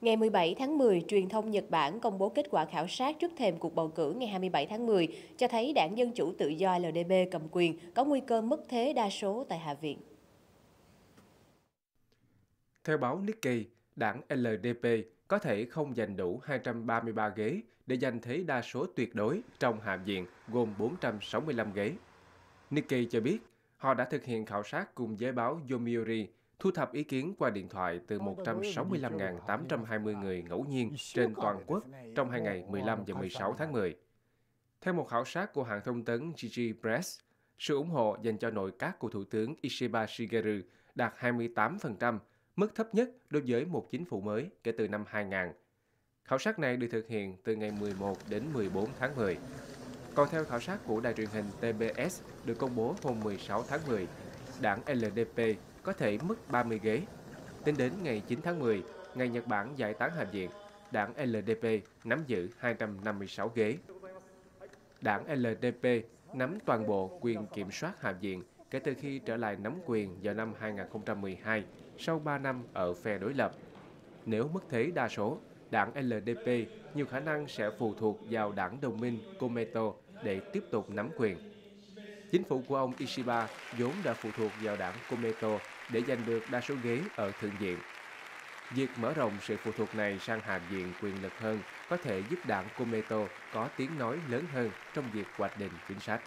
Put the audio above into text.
Ngày 17 tháng 10, truyền thông Nhật Bản công bố kết quả khảo sát trước thềm cuộc bầu cử ngày 27 tháng 10 cho thấy Đảng Dân Chủ Tự do LDP cầm quyền có nguy cơ mất thế đa số tại Hạ viện. Theo báo Nikkei, đảng LDP có thể không giành đủ 233 ghế để giành thế đa số tuyệt đối trong Hạ viện gồm 465 ghế. Nikkei cho biết họ đã thực hiện khảo sát cùng với báo Yomiuri, thu thập ý kiến qua điện thoại từ 165.820 người ngẫu nhiên trên toàn quốc trong hai ngày 15 và 16 tháng 10. Theo một khảo sát của hãng thông tấn GG Press, sự ủng hộ dành cho nội các của Thủ tướng Ishiba Shigeru đạt 28%, mức thấp nhất đối với một chính phủ mới kể từ năm 2000. Khảo sát này được thực hiện từ ngày 11 đến 14 tháng 10. Còn theo khảo sát của đài truyền hình TBS được công bố hôm 16 tháng 10, đảng LDP có thể mất 30 ghế. Tính đến ngày 9 tháng 10, ngày Nhật Bản giải tán Hạ viện, đảng LDP nắm giữ 256 ghế. Đảng LDP nắm toàn bộ quyền kiểm soát Hạ viện kể từ khi trở lại nắm quyền vào năm 2012, sau 3 năm ở phe đối lập. Nếu mất thế đa số, đảng LDP nhiều khả năng sẽ phụ thuộc vào đảng đồng minh Komeito để tiếp tục nắm quyền. Chính phủ của ông Ishiba vốn đã phụ thuộc vào đảng Komeito để giành được đa số ghế ở Thượng viện. Việc mở rộng sự phụ thuộc này sang Hạ viện quyền lực hơn có thể giúp đảng Komeito có tiếng nói lớn hơn trong việc hoạch định chính sách.